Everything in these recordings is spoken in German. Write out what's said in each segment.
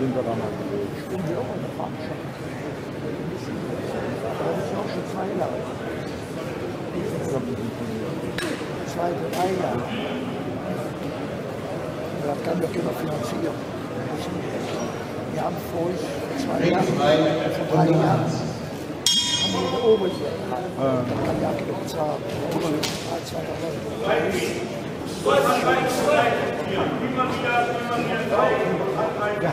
bin da mal. Ich bin hier auch in der Fahrtschule. Das ist auch schon 2 Jahre. Zwei, 3 Jahre. Das kann doch jeder finanzieren. Wir haben vor 2 Jahren, vor 3 Jahren. Oben hier. Man kann ja auch bezahlen. Ja.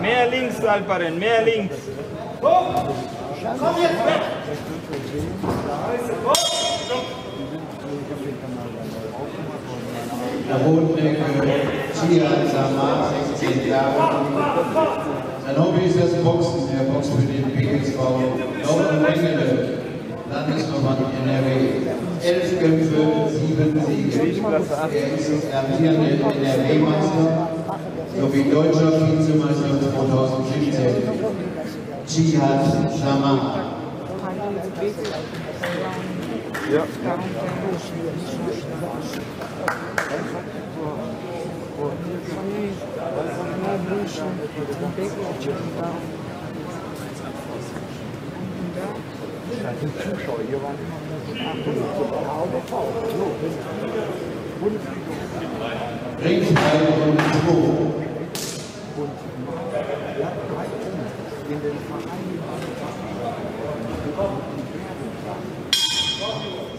Mehr links, Alperen, mehr links. Hoch! Komm jetzt weg! Der Bodenecke, Zierzamer, 16 Jahre. Sein Hobby ist das Boxen. Er boxt für den PSV. Laufen Mengele, Landesnummer NRW. 11 Kämpfe, 7 Siege. Er ist amtierender NRW-Meister sowie deutscher Vizemeister 2017. Alperen Yaman. Ja. Die Zuschauer hier waren in den Vereinen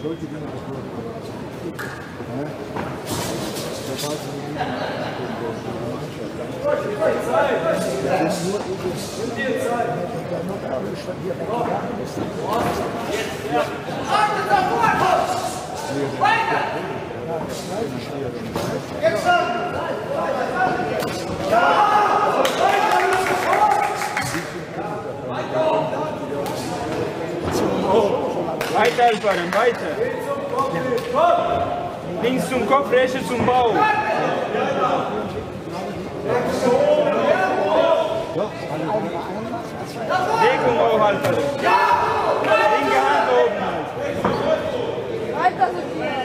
solche Dinge weiter, Alperen, weiter. Links zum Kopf, rechts zum Bauch. Deckung auch, Alperen. Linke Hand oben. Weiter so viel.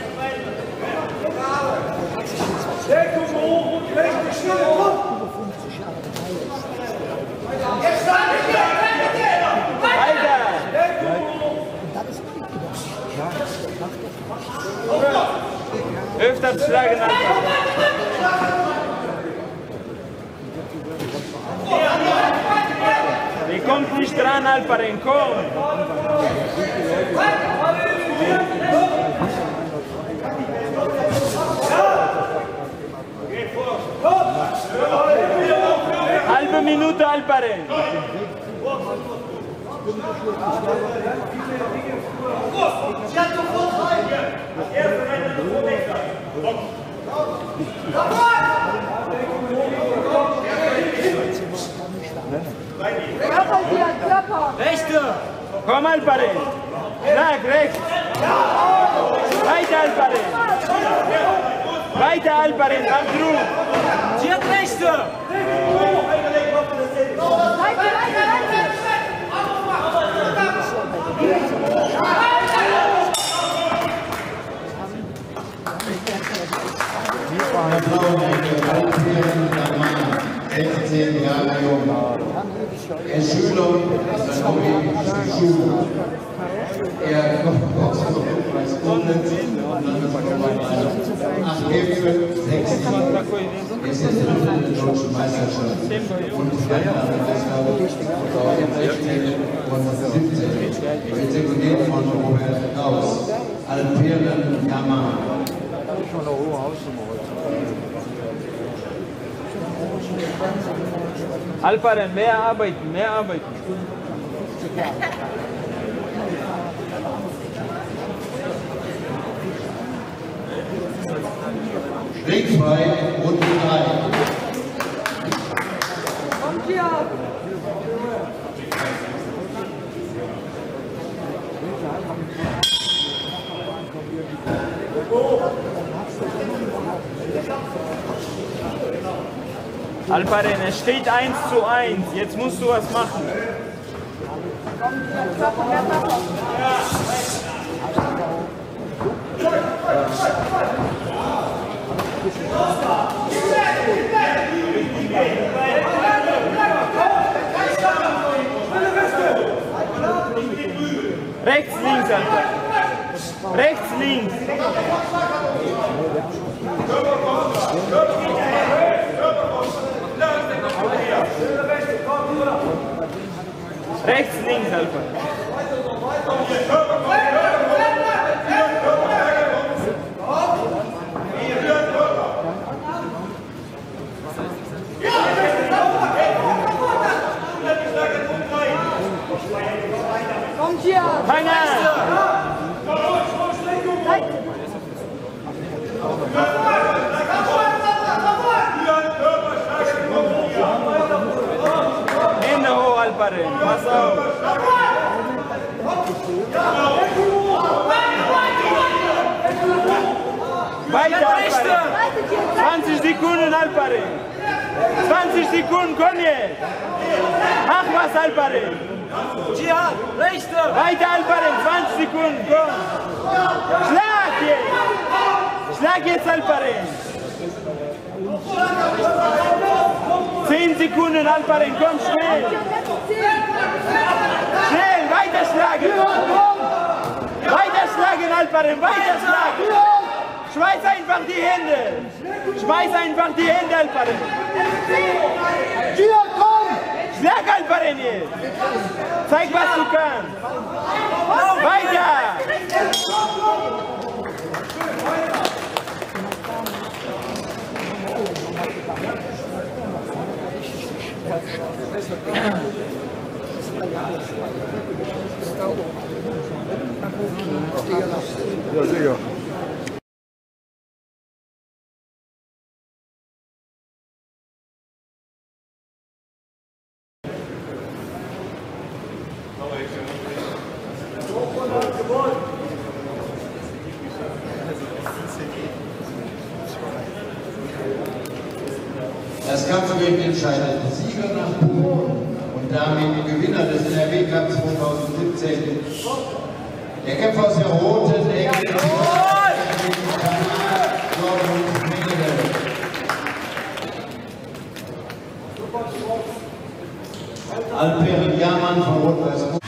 Deckung hoch und rechte Stelle hoch. Öfter schlagen an. Der kommt nicht dran, Alperen, komm! Halbe Minute, Alperen! Davor! Rechte! Komm, Alperen! Schlag rechts! Weiter, Alperen! Weiter, Alperen! Nach drüben! Ziert rechte! Er ist Schüler, das ist ein Schüler. Er kommt aus der 8 Kämpfe, 6 Siege. Es ist in der deutschen Meisterschaft. Und die Freiheitsmeisterschaften und 17. Mit Sekundären von Robert Kraus. Alperen Yaman. Alperen, mehr arbeiten, mehr arbeiten. Schräg frei und frei. Kommt hier ab. Alperen, es steht 1:1. Jetzt musst du was machen. Rechts, links, Alter. Rechts, links. Rechts, links, Alpha. Kommt hier! Pass auf! Weiter, Alperen! 20 Sekunden, Alperen! 20 Sekunden, komm jetzt! Mach was, Alperen! Dschihad, rechte! Weiter, Alperen! 20 Sekunden, komm! Schlag jetzt! Schlag jetzt, Alperen! 10 Sekunden, Alperen, komm schnell! Schnell, weiterschlagen! Weiterschlagen, Alperen, weiterschlagen! Schmeiß einfach die Hände! Schmeiß einfach die Hände, Alperen! Schlag, Alperen, jetzt! Zeig, was du kannst! Weiter! Ja, sicher. Das Kampfgericht entscheidet die Sieger nach Punkten. Und damit Gewinner des NRW-Cups 2017. Der Kämpfer aus der roten Ecke. Alperen Yaman von Rot-Weiß.